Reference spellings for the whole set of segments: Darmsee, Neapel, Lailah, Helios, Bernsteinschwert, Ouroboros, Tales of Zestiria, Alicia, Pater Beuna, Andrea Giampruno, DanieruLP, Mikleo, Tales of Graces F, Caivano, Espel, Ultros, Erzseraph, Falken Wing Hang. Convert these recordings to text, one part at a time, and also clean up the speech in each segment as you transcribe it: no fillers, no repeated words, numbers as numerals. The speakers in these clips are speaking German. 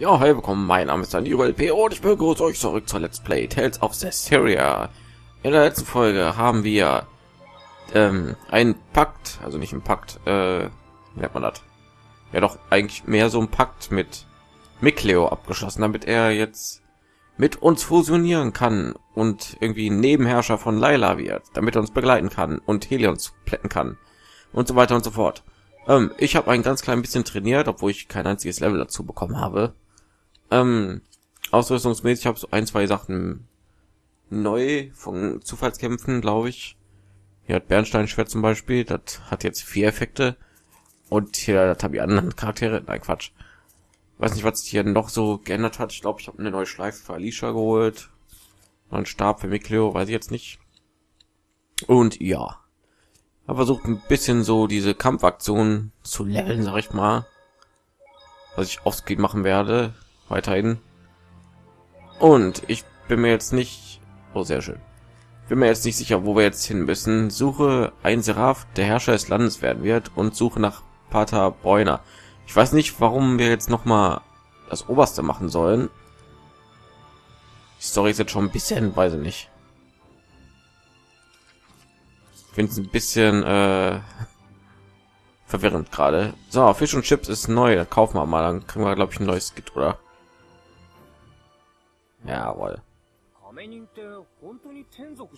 Ja, hey, willkommen, mein Name ist DanieruLP und ich begrüße euch zurück zur Let's Play Tales of Zestiria. In der letzten Folge haben wir einen Pakt, also nicht ein Pakt, wie nennt man das? Ja doch, eigentlich mehr so ein Pakt mit Mikleo abgeschlossen, damit er jetzt mit uns fusionieren kann und irgendwie Nebenherrscher von Lailah wird, damit er uns begleiten kann und Helios plätten kann und so weiter und so fort. Ich habe ein ganz klein bisschen trainiert, obwohl ich kein einziges Level dazu bekommen habe. Ausrüstungsmäßig habe ich so ein, zwei Sachen neu von Zufallskämpfen, glaube ich. Hier hat Bernsteinschwert zum Beispiel, das hat jetzt 4 Effekte. Und hier habe ich anderen Charaktere, nein Quatsch. Weiß nicht, was hier noch so geändert hat. Ich glaube, ich habe eine neue Schleife für Alicia geholt. Einen Stab für Mikleo, weiß ich jetzt nicht. Und ja. Habe versucht, ein bisschen so diese Kampfaktionen zu leveln, sag ich mal. Was ich oft machen werde, weiterhin. Und ich bin mir jetzt nicht... Oh, sehr schön. Bin mir jetzt nicht sicher, wo wir jetzt hin müssen. Suche einen Erzseraph, der Herrscher des Landes werden wird, und suche nach Pater Beuna. Ich weiß nicht, warum wir jetzt noch mal das Oberste machen sollen. Die Story ist jetzt schon ein bisschen, weiß ich nicht. Ich finde es ein bisschen verwirrend gerade. So, Fisch und Chips ist neu, da kaufen wir mal, dann kriegen wir, glaube ich, ein neues Skit, oder? Jawohl. Warum beenden wir dieses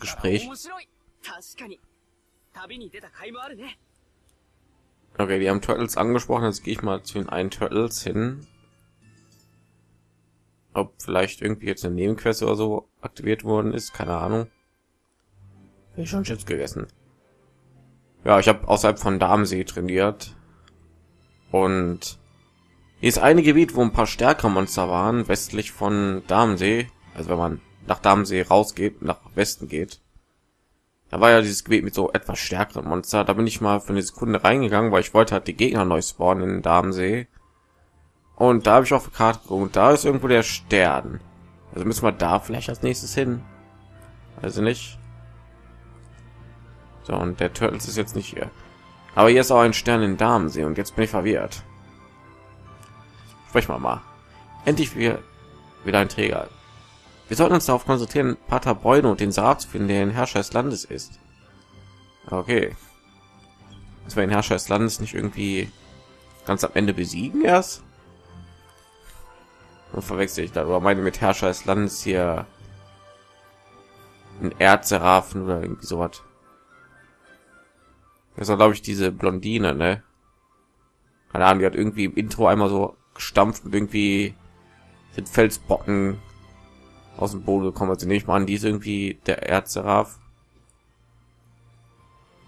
Gespräch? Okay, wir haben Turtles angesprochen, jetzt gehe ich mal zu den einen Turtles hin. Ob vielleicht irgendwie jetzt eine Nebenquest oder so aktiviert worden ist, keine Ahnung. Bin schon Chips gegessen. Ja, ich habe außerhalb von Darmsee trainiert. Und hier ist ein Gebiet, wo ein paar stärkere Monster waren, westlich von Darmsee. Also wenn man nach Darmsee rausgeht, nach Westen geht. Da war ja dieses Gebiet mit so etwas stärkeren Monster. Da bin ich mal für eine Sekunde reingegangen, weil ich wollte halt die Gegner neu spawnen in Darmsee. Und da habe ich auf die Karte geguckt. Da ist irgendwo der Stern. Also müssen wir da vielleicht als nächstes hin. Also nicht. So, und der Turtles ist jetzt nicht hier. Aber hier ist auch ein Stern in Darmsee und jetzt bin ich verwirrt. Sprechen wir mal. Endlich wieder ein Träger. Wir sollten uns darauf konzentrieren, Pater Beuna und den Sarg zu finden, der ein Herrscher des Landes ist. Okay. Dass wir den Herrscher des Landes nicht irgendwie ganz am Ende besiegen erst? Und verwechsel ich da, oder meine mit Herrscher des Landes hier ein Erzseraph oder irgendwie sowas. Das war, glaube ich, diese Blondine, ne? Keine Ahnung, die hat irgendwie im Intro einmal so gestampft und irgendwie sind Felsbrocken aus dem Boden gekommen. Also nehme ich mal an, die ist irgendwie der Erzseraph.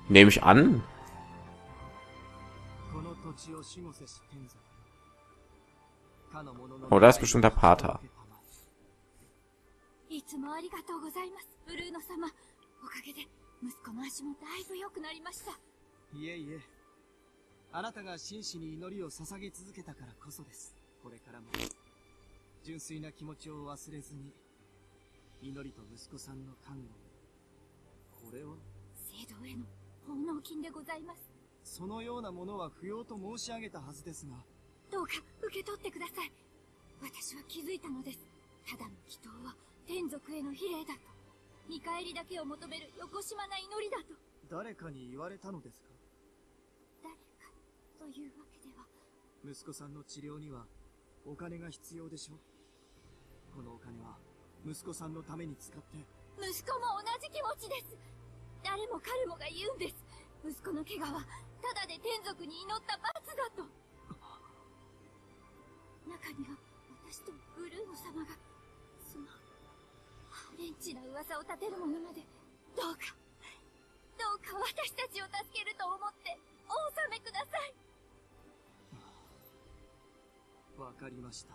Nehme ich an. Oh, da ist bestimmt der Pater. ちな噂を立てる者までどうかどうか私たちを助けると思ってお納めください。わかりました。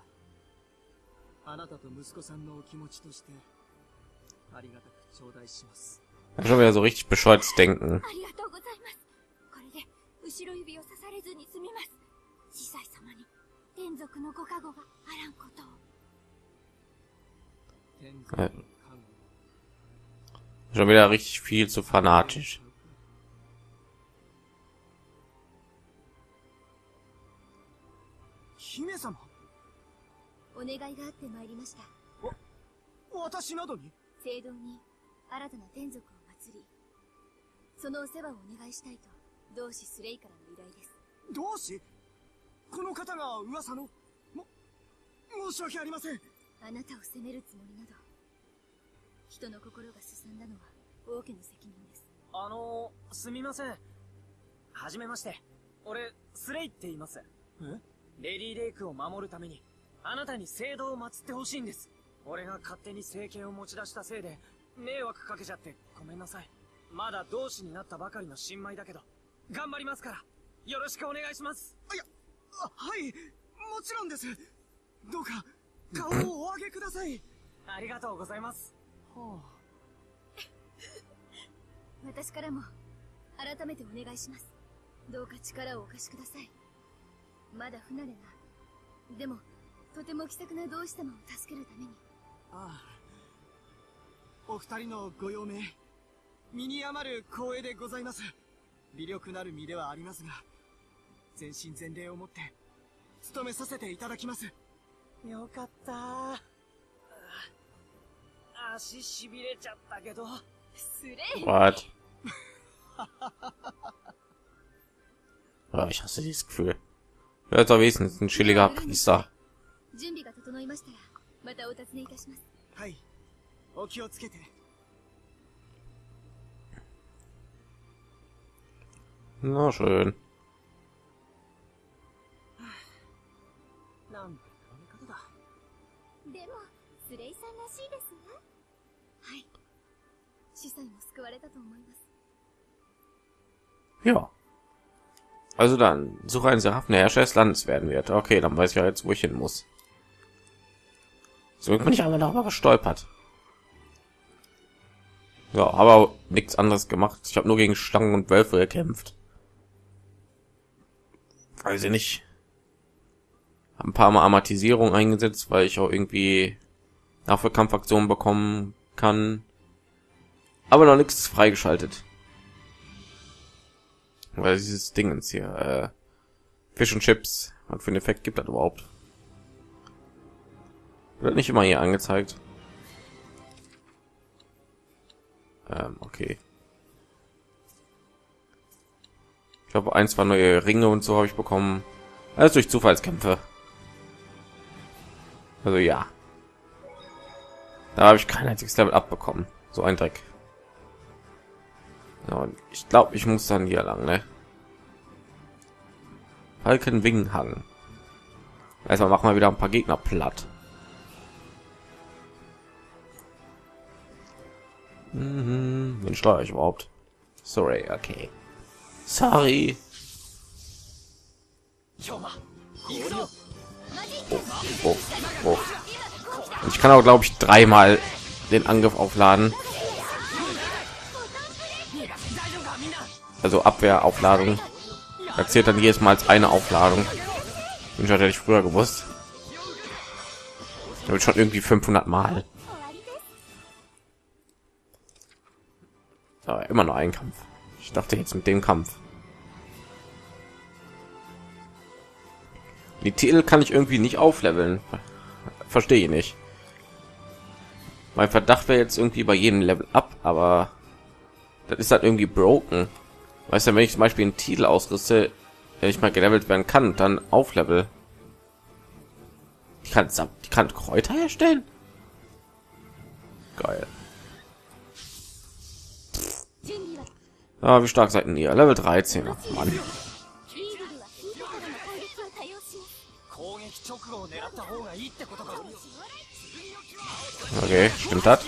あなたと息子さんのお気持ちとしてありがたく頂戴します。Schon wieder so richtig bescheuertes Denken. Schon wieder richtig viel zu fanatisch. What? Oh, ich hasse dieses Gefühl. Das ist doch wenigstens ein chilliger Priester. Na schön. Ja. Also dann suche einen Seraph, der Herrscher des Landes werden wird. Okay, dann weiß ich ja jetzt, wo ich hin muss. So bin ich einmal darüber gestolpert. Ja, aber nichts anderes gemacht. Ich habe nur gegen Schlangen und Wölfe gekämpft. Weiß ich nicht. Hab ein paar Mal Amortisierung eingesetzt, weil ich auch irgendwie Nachvollkampfaktionen bekommen kann. Aber noch nichts freigeschaltet. Weil dieses Dingens hier, Fisch und Chips, was für einen Effekt gibt das überhaupt? Wird nicht immer hier angezeigt. Okay. Ich glaube, ein, zwei neue Ringe und so habe ich bekommen. Alles durch Zufallskämpfe. Also ja. Da habe ich kein einziges Level abbekommen. So ein Dreck. Ja, und ich glaube, ich muss dann hier lang, ne? Falken Wing Hang. Erstmal machen wir wieder ein paar Gegner platt. Mhm, wen steuere ich überhaupt? Sorry, okay. Sorry. Oh. Ich kann auch, glaube ich, dreimal den Angriff aufladen. Also Abwehraufladung. Da zählt dann jedes Mal als eine Aufladung. Ich hätte ich früher gewusst. Da wird schon irgendwie 500 Mal. Aber immer nur ein Kampf. Ich dachte jetzt mit dem Kampf. Die Titel kann ich irgendwie nicht aufleveln. Verstehe ich nicht. Mein Verdacht wäre jetzt irgendwie bei jedem Level ab, aber das ist halt irgendwie broken. Weißt du, wenn ich zum Beispiel einen Titel ausrüste, der nicht mal gelevelt werden kann, dann auflevel. Ich kann Kräuter herstellen. Geil. Ah, wie stark seid ihr? Level 13. Ach, Mann. Okay, stimmt das?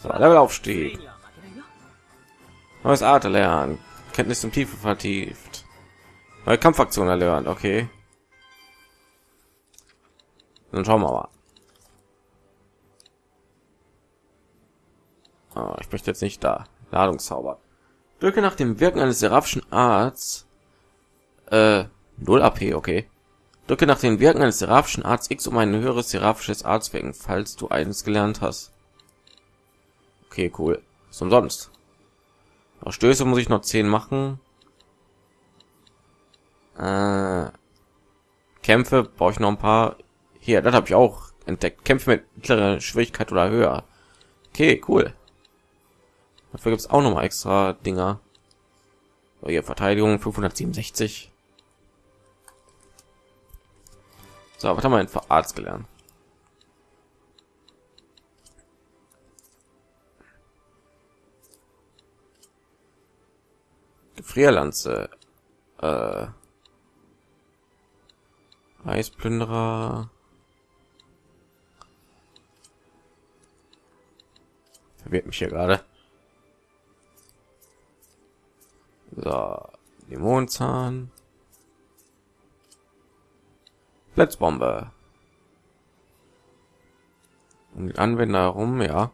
So, Levelaufstieg. Neues Art erlernt. Kenntnis im Tiefe vertieft. Neue Kampfaktion erlernt. Okay. Dann schauen wir mal. Oh, ich möchte jetzt nicht da. Ladungszauber. Wirke nach dem Wirken eines seraphischen Arts. 0 AP, okay. Drücke nach dem Wirken eines seraphischen Arts X, um ein höheres seraphisches Arztwirken, falls du eines gelernt hast. Okay, cool. Was umsonst. Auch Stöße muss ich noch 10 machen. Kämpfe brauche ich noch ein paar. Hier, das habe ich auch entdeckt. Kämpfe mit mittlerer Schwierigkeit oder höher. Okay, cool. Dafür gibt es auch noch mal extra Dinger. So, hier Verteidigung 567. So, was haben wir denn für Arzt gelernt? Gefrierlanze. Eisplünderer. Verwirrt mich hier gerade. So, Dämonenzahn. Blitzbombe. Um die Anwender herum, ja.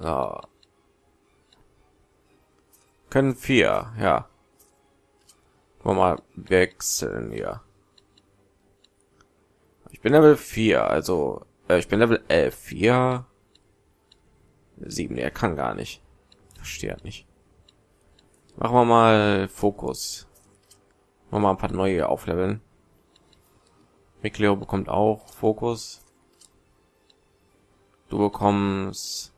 So. Können 4, ja. Wollen wir mal wechseln, ja. Ich bin Level 4, also ich bin Level 11, 4. 7, er kann gar nicht. Verstehe nicht. Machen wir mal Fokus. Machen wir mal ein paar neue aufleveln. Mikleo bekommt auch Fokus. Du bekommst...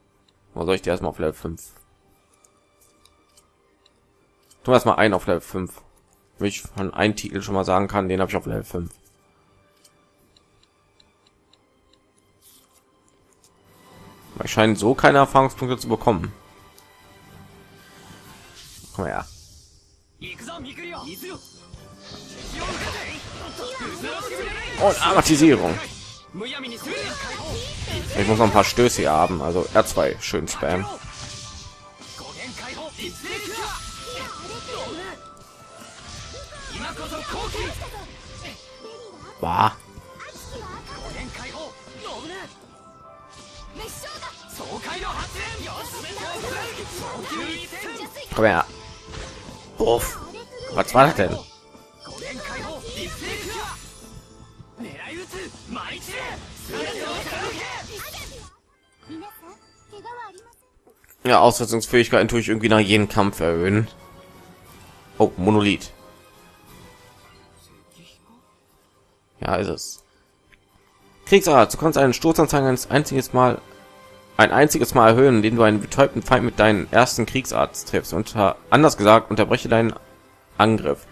Oder soll ich dir erstmal auf Level 5? Tu erstmal einen auf Level 5. Wenn ich von einem Titel schon mal sagen kann, den habe ich auf Level 5. Ich scheine so keine Erfahrungspunkte zu bekommen. Komm her. Und Amortisierung. Ich muss noch ein paar Stöße hier haben, also R2 schön spam. Bah. Komm her. Uff. Was war das denn? Ja, Ausrüstungsfähigkeiten tue ich irgendwie nach jedem Kampf erhöhen. Oh, Monolith. Ja, ist es. Kriegsarzt, du kannst einen Stoßanzeiger ein einziges Mal erhöhen, indem du einen betäubten Feind mit deinen ersten Kriegsarzt triffst. Anders gesagt, unterbreche deinen Angriff.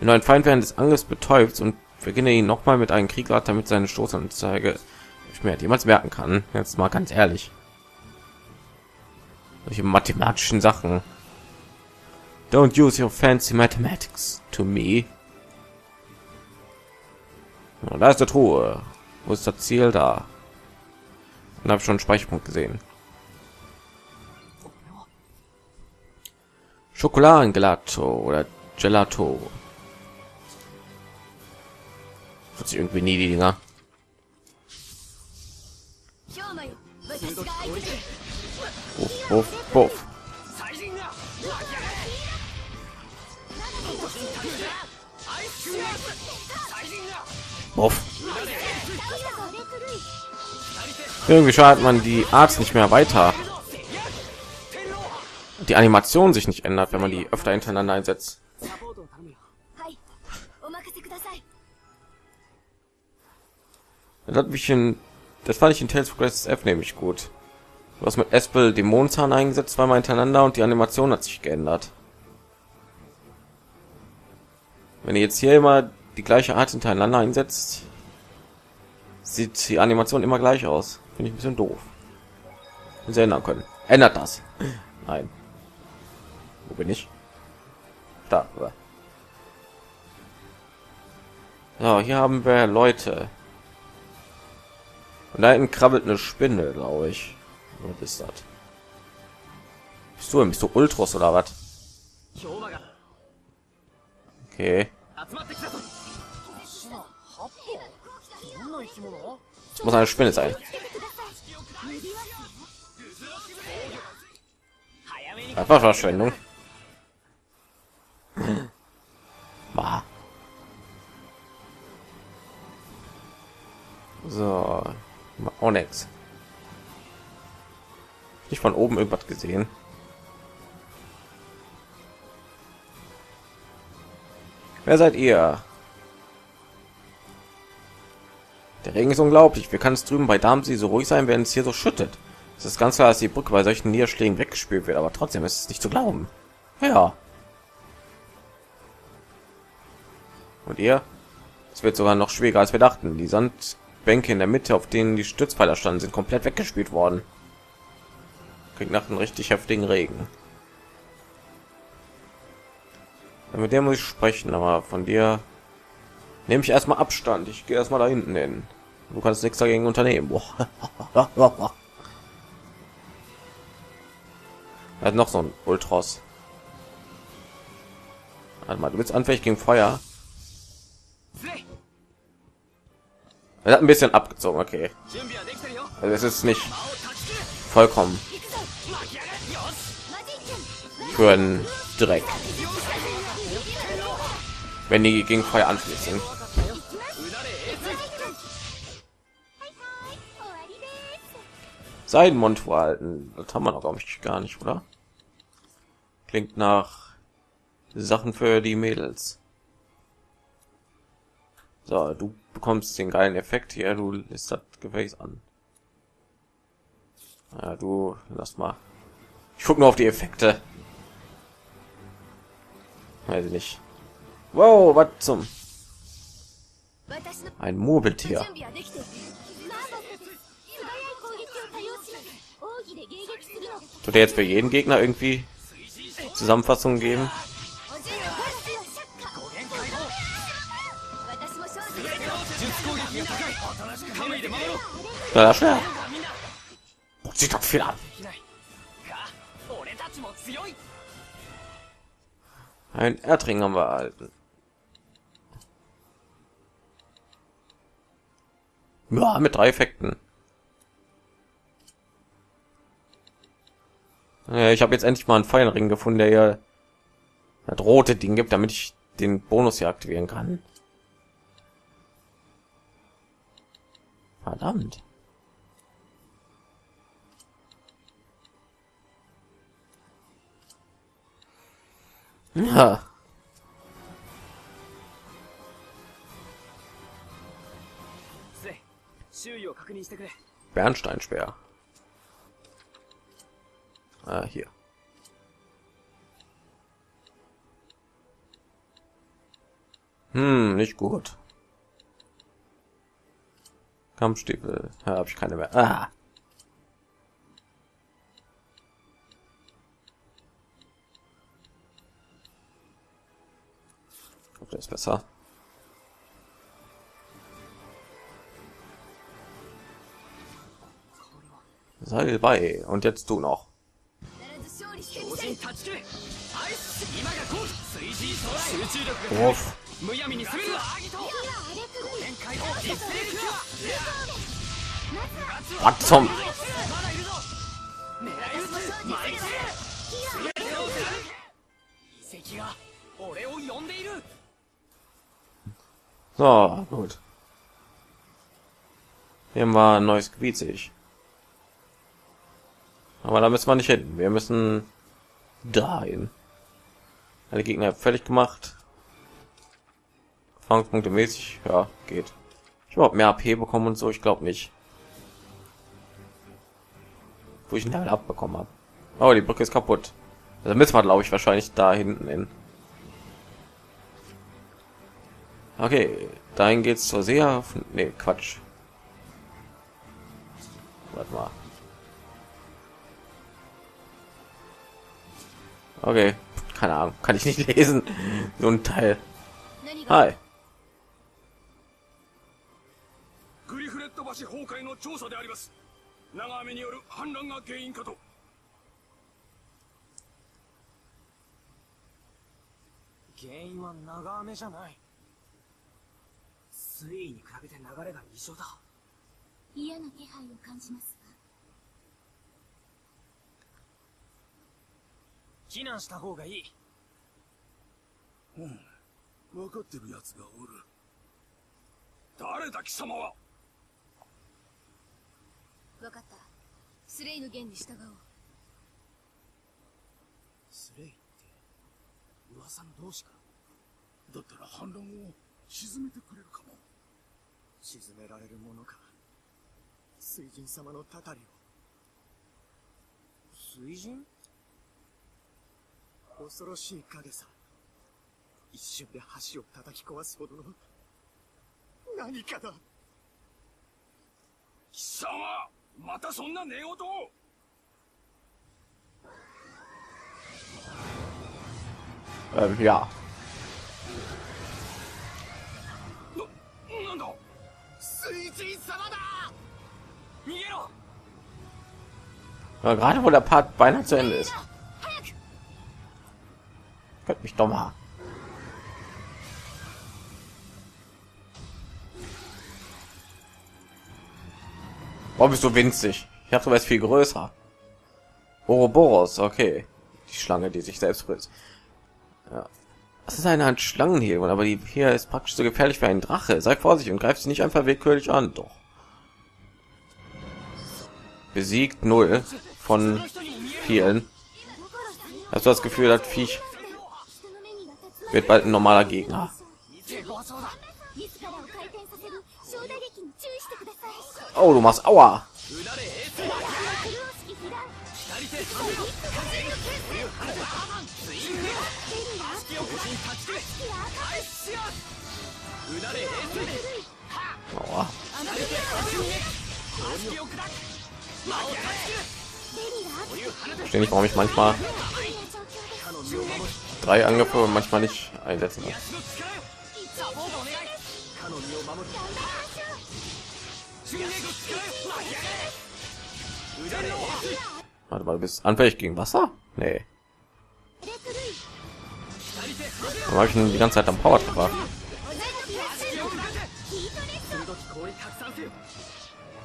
Wenn du einen Feind während des Angriffs betäubst und beginne ihn nochmal mit einem Kriegsarzt, damit seine Stoßanzeige nicht mehr jemals merken kann. Jetzt mal ganz ehrlich. Solche mathematischen Sachen. Don't use your fancy mathematics to me. Ja, da ist der Truhe. Wo ist das Ziel da? Und habe schon einen Speicherpunkt gesehen. Schokoladengelato oder Gelato. Hat sich irgendwie nie die Dinger. Buff, buff, buff. Buff. Irgendwie schadet man die Arzt nicht mehr weiter. Die Animation sich nicht ändert, wenn man die öfter hintereinander einsetzt. Das fand ich in Tales of Graces F nämlich gut. Du hast mit Espel Dämonenzahn eingesetzt, zweimal hintereinander und die Animation hat sich geändert. Wenn ihr jetzt hier immer die gleiche Art hintereinander einsetzt, sieht die Animation immer gleich aus. Finde ich ein bisschen doof. Wenn sie ändern können. Ändert das? Nein. Wo bin ich? Da. So, hier haben wir Leute. Und da hinten krabbelt eine Spinne, glaube ich. Was ist das? Bist du Ultros oder was? Okay. Das muss eine Spinne sein. Das war Verschwendung. Bah. So, auch nichts. Ich von oben irgendwas gesehen. Wer seid ihr? Der Regen ist unglaublich. Wie kann es drüben bei Darmsee so ruhig sein, wenn es hier so schüttet? Es ist ganz klar, dass die Brücke bei solchen Niederschlägen weggespült wird, aber trotzdem ist es nicht zu glauben. Ja. Und ihr? Es wird sogar noch schwieriger, als wir dachten. Die Sandbänke in der Mitte, auf denen die Stützpfeiler standen, sind komplett weggespült worden. Kriegt nach einem richtig heftigen Regen. Ja, mit der muss ich sprechen, aber von dir nehme ich erstmal Abstand. Ich gehe erstmal da hinten hin. Du kannst nichts dagegen unternehmen. Boah. Hat noch so ein Ultros. Warte mal, du bist anfällig gegen Feuer. Er hat ein bisschen abgezogen, okay. Also es ist nicht vollkommen für einen Dreck, wenn die gegen Feuer anfließen. Seinen Mund verhalten, das haben wir noch gar nicht, oder? Klingt nach Sachen für die Mädels. So, du bekommst den geilen Effekt hier, du lässt das Gefäß an. Ja, du lass mal. Ich guck nur auf die Effekte. Weiß ich nicht. Wow, was zum? Ein Murmeltier. Tut er jetzt für jeden Gegner irgendwie Zusammenfassung geben? Na, das schnell. Sieht doch viel an. Ein Erdring haben wir erhalten. Ja, mit 3 Effekten. Ich habe jetzt endlich mal einen Feuerring gefunden, der ja das rote Ding gibt, damit ich den Bonus hier aktivieren kann. Verdammt. Ja. Bernsteinschwert. Ah, hier. Nicht gut. Kampfstiefel, ja, habe ich keine mehr. Ah. Das ist besser. Sei bei und jetzt du noch. Uff. Was zum? So, gut. Hier haben wir ein neues Gebiet, sehe ich. Aber da müssen wir nicht hin. Wir müssen dahin. Alle Gegner fertig gemacht. Fangpunkte mäßig, ja, geht. Ich überhaupt mehr AP bekommen und so, ich glaube nicht. Wo ich ein Level abbekommen habe. Oh, die Brücke ist kaputt. Also müssen wir, glaube ich, wahrscheinlich da hinten hin. Okay, dahin geht's zur Seehafen. Nee, Quatsch. Warte mal. Okay, keine Ahnung, kann ich nicht lesen. So ein Teil. Hi. 橋崩壊の調査であります。長雨による氾濫が原因かと。原因は長雨じゃない。水位に比べて流れが異常だ。嫌な気配を感じますが。避難した方がいい。うん、分かってるやつがおる。誰だ貴様は。分かった。スレイの言に従おう。スレイって噂の同志か。だったら反乱を沈めてくれるかも。沈められるものか。水神様のたたりを。水神？恐ろしい影さ。一瞬で橋を叩き壊すほどの何かだ。貴様、またそんな寝言を。Ja. なんだ。水神様だ。逃げろ。Ja, gerade wo der Part beinahe zu Ende ist. Könnt mich doch mal. Warum bist du winzig? Ich habe sowas viel größer. Ouroboros, okay. Die Schlange, die sich selbst frisst. Ja. Das ist eine Art Schlangenhebung, aber die hier ist praktisch so gefährlich wie ein Drache. Sei vorsichtig und greif sie nicht einfach willkürlich an. Doch. Besiegt 0 von vielen. Hast du das Gefühl, das Viech wird bald ein normaler Gegner? Oh, du machst Aua. Aua. Verstehe nicht, warum ich manchmal 3 Angriffe und manchmal nicht einsetzen kann. Warte mal, du bist anfällig gegen Wasser? Nee. Dann habe ich ihn die ganze Zeit am Power gebracht.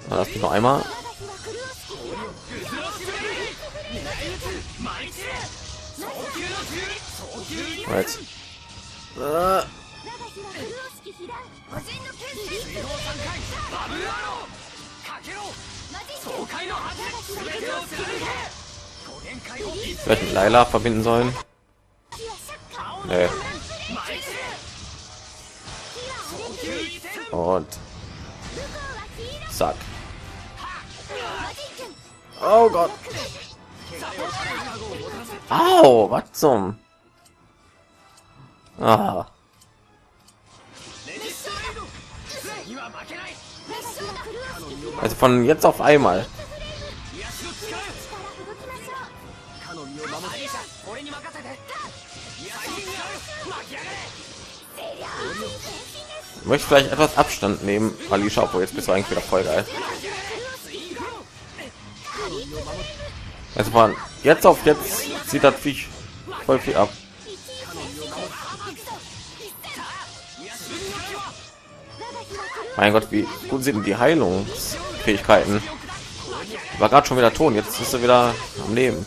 Lass mich noch einmal. Jetzt. Vielleicht mit Lailah verbinden sollen. Nee. Und zack. Oh Gott. Au, was zum? Ah. Also von jetzt auf einmal. Ich möchte vielleicht etwas Abstand nehmen, Alicia, obwohl jetzt bist du eigentlich wieder voll geil. Also von jetzt auf jetzt sieht das Viech voll viel ab. Mein Gott, wie gut sind die Heilungsfähigkeiten? War gerade schon wieder tot, jetzt ist er wieder am Leben.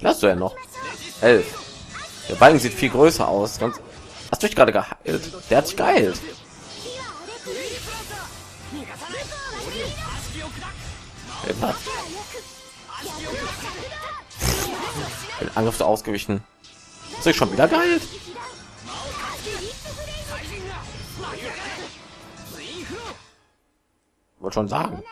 Lass du ja noch 11. Der Balken sieht viel größer aus. Ganz hast du dich gerade geheilt? Der hat sich geheilt. Den Angriff so ausgewichen. Ist euch schon wieder geheilt? Wollte schon sagen.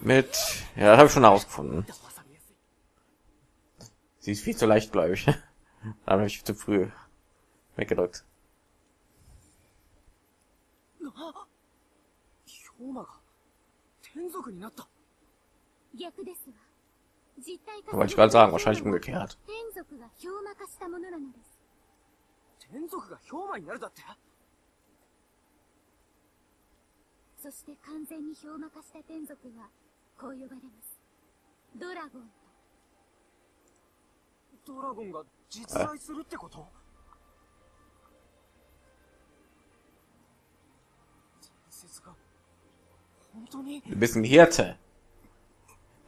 Mit ja, habe ich schon herausgefunden. Sie ist viel zu leichtgläubig. Dann habe ich zu früh weggedrückt. Wollte ich gerade sagen, wahrscheinlich umgekehrt. Du bist ein Hirte.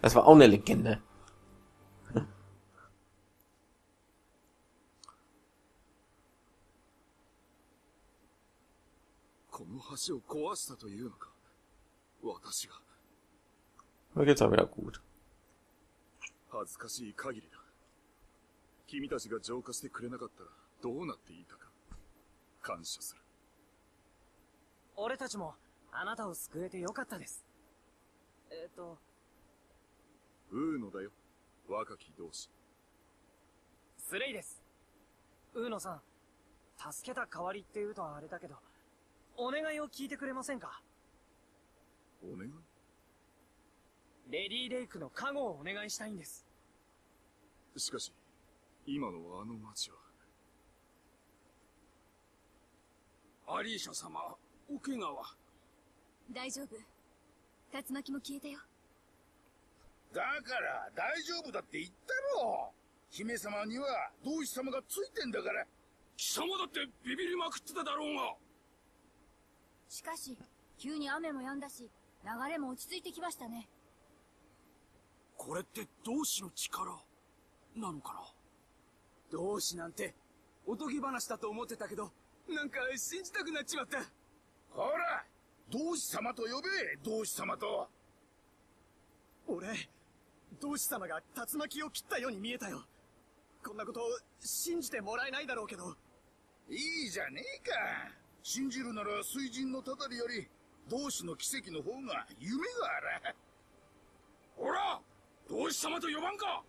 Das war auch eine Legende. Da geht's aber wieder gut. Alicia 様、お怪我は。大丈夫。竜巻も消えたよ。だから大丈夫だって言ったろ。姫様には同志様がついてんだから。貴様だってビビりまくってただろうが。しかし、急に雨も止んだし、流れも落ち着いてきましたね。これって同志の力なのかな。同志なんておとぎ話だと思ってたけど。 なんか信じたくなっちまった。ほら、同志様と呼べ、同志様と。俺、同志様が竜巻を切ったように見えたよ。こんなこと信じてもらえないだろうけど。いいじゃねえか。信じるなら水神のたたりより同志の奇跡の方が夢がある。ほら、同志様と呼ばんか。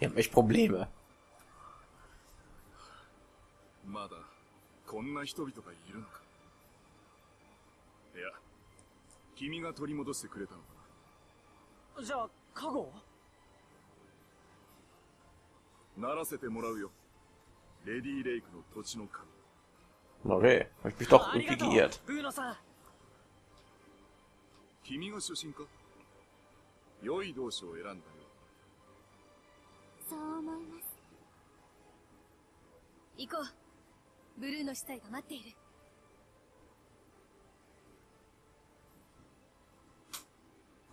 いや、ich Probleme. まだこんな人々がいるのか。いや、君が取り戻してくれたのか。じゃあ、加護ならせてもらうよ。レディーレイクの土地の神。Okay, hab ich mich doch irgendwie geirrt. 君が主神か。良い同志を選んだよ。そう思います。行こう。 ブルーの司祭が待っている。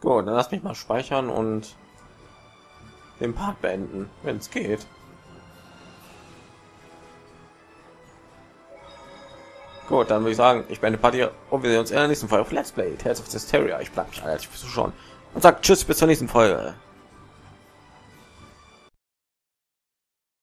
Gut, dann lass mich mal speichern und den Part beenden, wenn es geht. Gut, dann würde ich sagen, ich beende Party und wir sehen uns in der nächsten Folge auf Let's Play Tales of Zestiria. Ich bleibe mich alle, ich versuche schon. Und sagt tschüss bis zur nächsten Folge.